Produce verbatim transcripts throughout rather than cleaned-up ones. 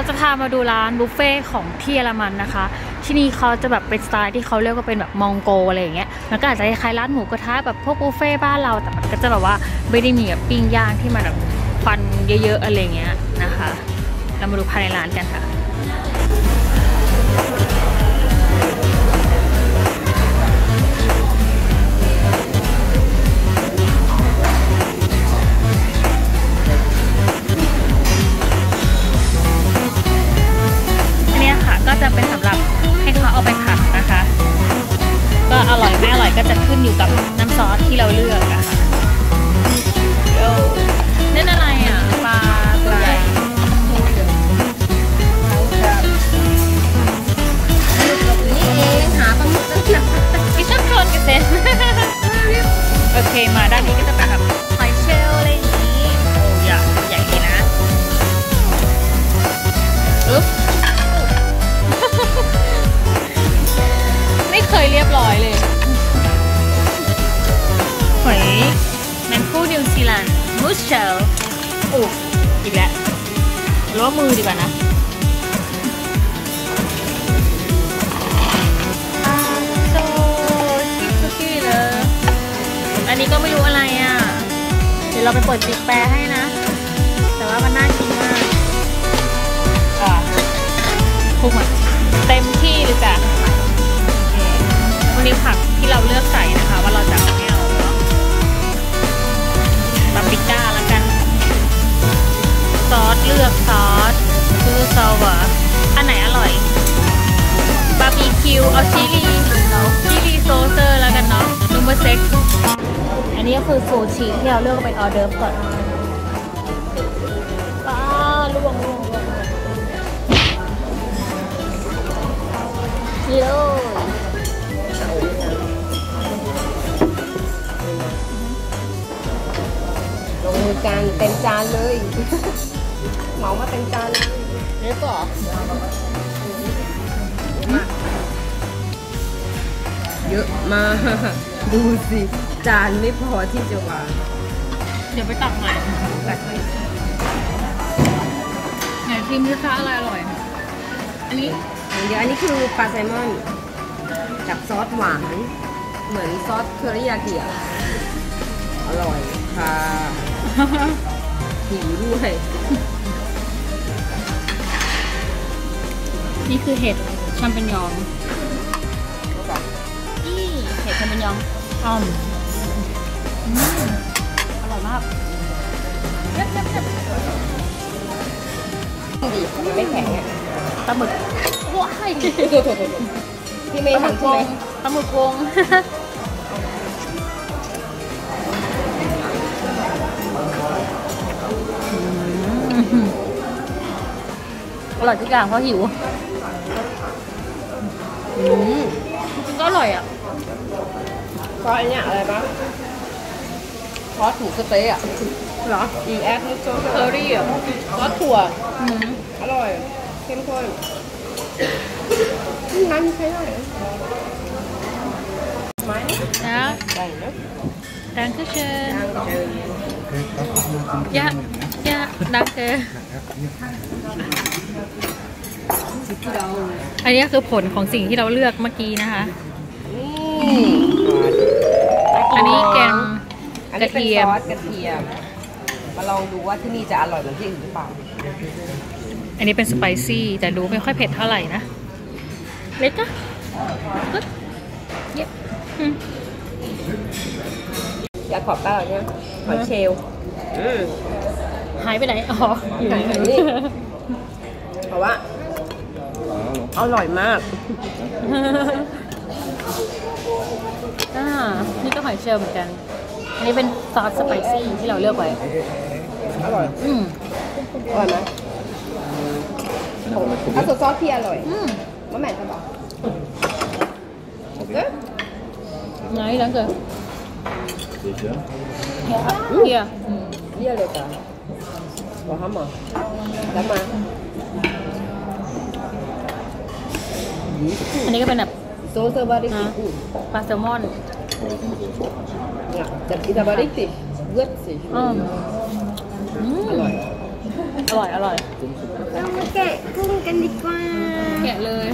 เราจะพามาดูร้านบุฟเฟ่ของที่เยอรมันนะคะที่นี่เขาจะแบบเป็นสไตล์ที่เขาเรียกว่าเป็นแบบมองโกอะไรอย่างเงี้ยมันก็อาจจะคล้ายร้านหมูกระทะแบบพวกบุฟเฟ่บ้านเราแต่มันก็จะแบบว่าไม่ได้มีแบบปิ้งย่างที่มันแบบควันเยอะๆอะไรเงี้ยนะคะเรามาดูภายในร้านกันค่ะอยู่กับน้ำซอสที่เราเลือกอะค่ะนั่นอะไรอ่ะปลาตัวใหญ่นี่เองหาปลาหมึกตั้งแต่ไม่ต้องทนกันเซ็นโอเคมาด้านนี้ก็จะเป็นแบบหอยเชลล์อะไรอย่างนี้โอ้ยใหญ่ดีนะไม่เคยเรียบร้อยเลยหอยแมงคู่นิวซีแลนด์มูสเชลอู้อีกแล้วล้อมือดีกว่านะโซชิซุกี้เลยอันนี้ก็ไม่รู้อะไรอ่ะเดี๋ยวเราไปเปิดติ๊กแปรให้นะแต่ว่ามันน่ากินมากอ่ะพุกหมดเต็มที่เลยจ้ะวันนี้ผักที่เราเลือกใส่นะคะว่าเราจะปิก้าแล้วกันซอสเลือกซอสคือซอสวะอันไหนอร่อยบาร์บีคิวเอาชิลีชิลีโซเซอร์แล้วกันเนาะนัมเบอร์เซ็กอันนี้ก็คือซูชิที่เราเลือกเป็นออเดิร์ฟก่อนป้าลวงลวงลวงโย่จานเต็มจานเลยเหมามาเต็มจานเลยเรียบร้อยเยอะมากดูสิจานไม่พอที่จะวางเดี๋ยวไปตักใหม่ตักเลยไหนพิมพ์ดิคะอะไรอร่อยอันนี้เดี๋ยวอันนี้คือปลาแซลมอนกับซอสหวานเหมือนซอสเทอริยากิอร่อยค่ะหิวด้วยนี่คือเห็ดชัมเปญยองนี่เห็ดชัมเปญยองอ่อมอร่อยมากดีไม่แข็งอ่ะปลาหมึกว้ายพี่เมย์ทำใช่ไหมปลาหมึกวงอร่อยทุกอย่างเพราะหิวอืมก็อร่อยอ่ะซอสเนี่ยอะไรบ้างซอสถูกสเต๊ะอ่ะเหรออีแอดซอสเคอรี่อ่ะซอสถั่วอืมอร่อยเข้มข้นน้ำใช้ได้ไหมนะได้นะดังก็เชิญยะยะดังเกอันนี้คือผลของสิ่งที่เราเลือกเมื่อกี้นะคะอันนี้แกงกระเทียมซอสกระเทียมมาลองดูว่าที่นี่จะอร่อยเหมือนที่อื่นหรือเปล่าอันนี้เป็นสไปซี่แต่ดูไม่ค่อยเผ็ดเท่าไหร่นะเล็กนะก็เย็บอยากขอบตาเราเนี่ยขอเชลหายไปไหนอ๋ออยู่นี่เพราะว่าอร่อยมากอ่านี่ก็หอยเชลล์เหมือนกันอันนี้เป็นซอสสไปซี่ที่เราเลือกไว้อร่อยอืมอร่อยไหมเอาซอสพี่อร่อยอืมมะแม่จะบอกไหนหลังเกิดเยอะเยอะเยอะเลยจ้ะบอกห้ามอ่ะแล้วมาอันนี้ก็เป็นแบบโซเซอร์บาริกิปลาแซลมอนจับอิตาบาริกิเวอร์สิอร่อย อร่อยอร่อยเรามาแกะกุ้งกันดีกว่าแกะเลย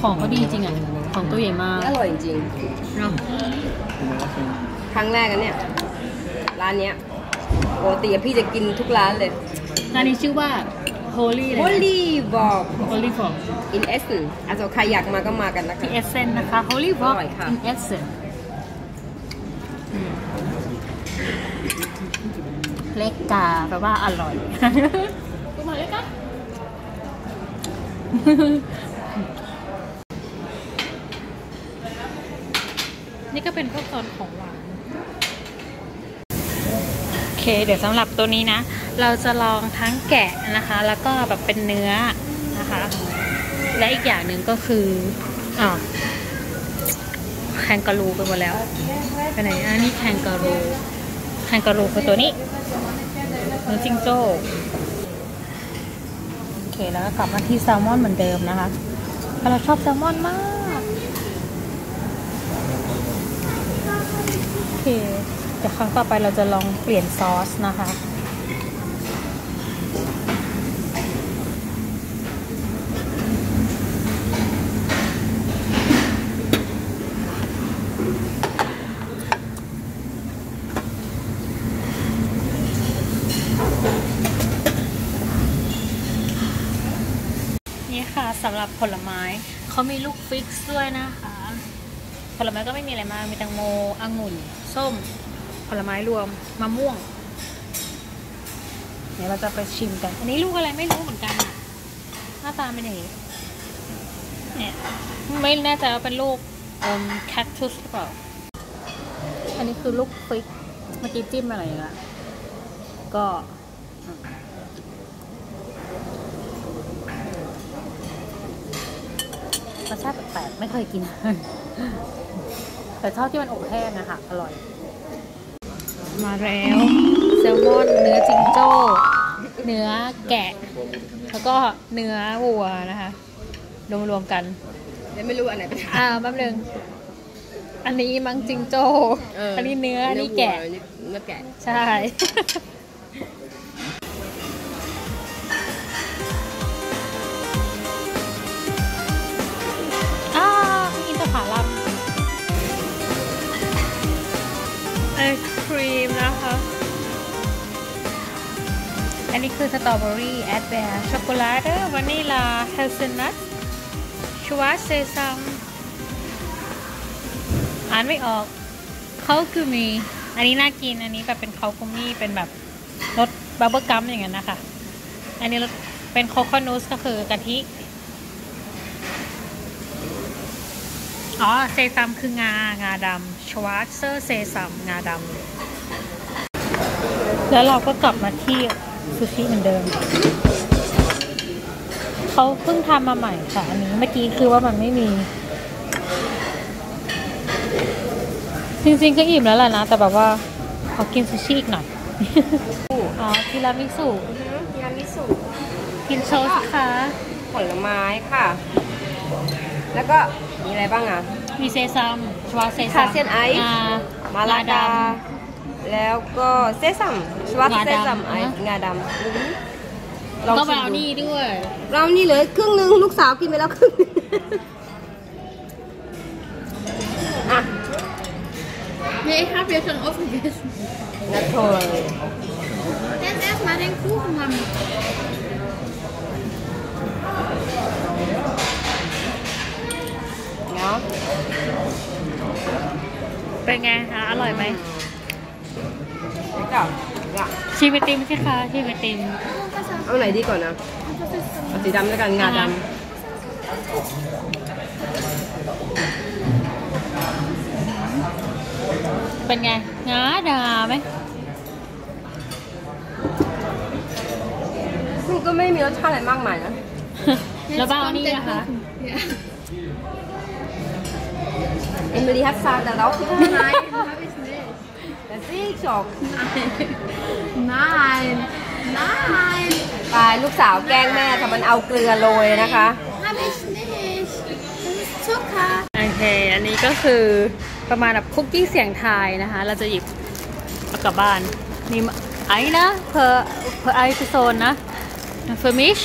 ของก็ดีจริงอ่ะของตัวใหญ่มากอร่อยจริงเนาะครั้งแรกกันเนี่ยร้านเนี้ยปกติพี่จะกินทุกร้านเลยร้านนี้ชื่อว่าHoly Holy Walk Holy Walk in Essen อาจารย์ใครอยากมาก็มากันนะคะ Essen นะคะ Holy Walk in Essen เล็กกาแปลว่าอร่อยกูมาเล็กกานี่ก็เป็นพวกซอสของหวานโอเคเดี๋ยวสำหรับตัวนี้นะเราจะลองทั้งแกะนะคะแล้วก็แบบเป็นเนื้อนะคะและอีกอย่างหนึ่งก็คืออ๋อแคนการูไปหมดแล้วไปไหนอ่ะนี่แคนการูแคนการูคือตัวนี้น้องจิงโจ้โอเคแล้วก็กลับมาที่แซลมอนเหมือนเดิมนะคะเราชอบแซลมอนมากโอเคเดี๋ยวครั้งต่อไปเราจะลองเปลี่ยนซอสนะคะนี่ค่ะสำหรับผลไม้เขามีลูกฟิกซ์ด้วยนะคะผลไม้ก็ไม่มีอะไรมากมีแตงโมองุ่นส้มผลไม้รวมมะม่วงเดี๋ยวเราจะไปชิมกันอันนี้ลูกอะไรไม่รู้เหมือนกันอ่ะหน้าตาเป็นอย่างนี้เนี่ยไม่แน่ใจว่าเป็นลูกแคคตัสหรือเปล่าอันนี้คือลูกฟิกเมื่อกี้จิ้มอะไรอ่ะก็รสชาติแปลกๆไม่เคยกินแต่ชอบที่มันอบแห้งอะค่ะอร่อยมาแล้วแซลมอนเนื้อจิงโจ้เนื้อแกะแล้วก็เนื้อวัวนะคะรวมๆกันยังไม่รู้อันไหนเป็นอ่าแป๊บนึงอันนี้มังจิงโจ้อันนี้เนื้ออันนี้แกะเนื้อแกะใช่อ่าอินทผลัมไอศครีมนะคะอันนี้คือสตรอเบอรี่แอดแบร์ช็อกโกแลตวานิลาเฮลเซนัทชัวเซซัมอ่านไม่ออกเขาคือมีอันนี้น่ากินอันนี้แบบเป็นคาคุมี่เป็นแบบรสบับเบิ้ลกัมอย่างนั้นนะคะอันนี้เป็นโคโคนัทก็คือกะทิอ๋อเซซัมคืองางาดำชวาเซอร์เซซัมงาดำแล้วเราก็กลับมาที่ซูชิเหมือนเดิมเขาเพิ่งทำมาใหม่ค่ะอันนี้เมื่อกี้คือว่ามันไม่มีจริงๆก็อิ่มแล้วแหละนะแต่แบบว่าขอกินซูชิอีกหน่อยอ๋อทีรามิสุทีรามิสุกินโชว์สิคะผลไม้ค่ะแล้วก็มีอะไรบ้างอ่ะมีเซซัมชวาเซซัมคาเซียนไอซ์มาลาดาแล้วก็เซซัมชวาเซซัมไอซ์งาดำแล้วก็บราวนี่ด้วยบราวนี่เหลือครึ่งนึงลูกสาวกินไปแล้วครึ่งอ่ะ May I have your son offen gegessen? Na toll. Jetzt erstmal den Kuchen, Mami.เป็นไงคะอร่อยไหมชีวิตติมใช่ค่ะชีวิตติมเอาไหนดีก่อนนะเอาสีดำแล้วกันงาดำเป็นไงงาดำไหมมันก็ไม่มีรสชาติอะไรมากมายนะแล้วบ้างนี่นะคะEmily hat Zahn da drauf. Nein, habe ich nicht. Das sehe ich doch. Nein, nein. ไปลูกสาวแกล้งแม่แต่มันเอาเกลือโรยนะคะ Habe ich nicht. นะคะโอเคอันนี้ก็คือประมาณแบบคุกกี้เสียงทายนะคะเราจะหยิบเอากลับบ้านนี่ไอ้นะเพอเพอไอพิโซนนะเฟอร์มิช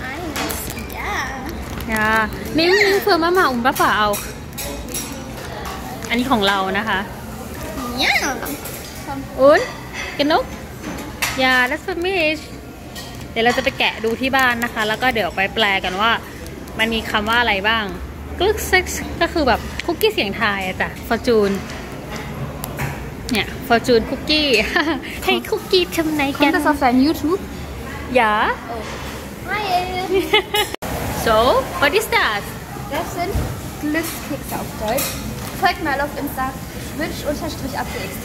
ไอ้ย่าย่านี่นี่เฟอร์มาหมาอุ้มป้าป่าเอาอันนี้ของเรานะคะย่าอุ้นกันนุ๊กย่าและเฟอร์มิชเดี๋ยวเราจะไปแกะดูที่บ้านนะคะแล้วก็เดี๋ยวไปแปลกันว่ามันมีคำว่าอะไรบ้างกลึกเซ็กซ์ก็คือแบบคุกกี้เสียงทายอะจ้ะฟอร์จูนเนี่ยฟอร์จูนคุกกี้ให้คุกกี้ทำไงกันก็จะแฟนยูทูบอย่า so what is that das sind Glückskekse auf Deutsch zeig mal auf Insta switch unterstrich abgxt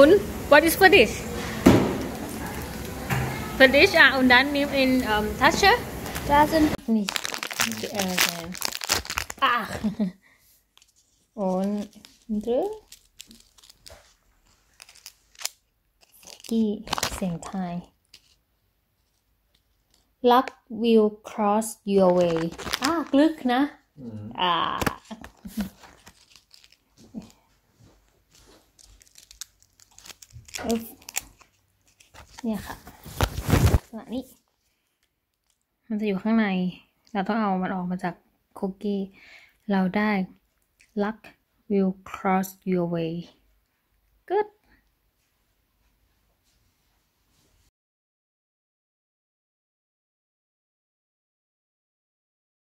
und what is for this for this ah und dann nimm in Tasche da sind nicht Ah. Und die Sengtai. Luck will cross your way. Ah, Glück, ne? Mhm. Ah. Ja. Na, ni. มันจะอยู่ข้างในเราต้องเอามันออกมาจากคุกกี้เราได้ luck will cross your way good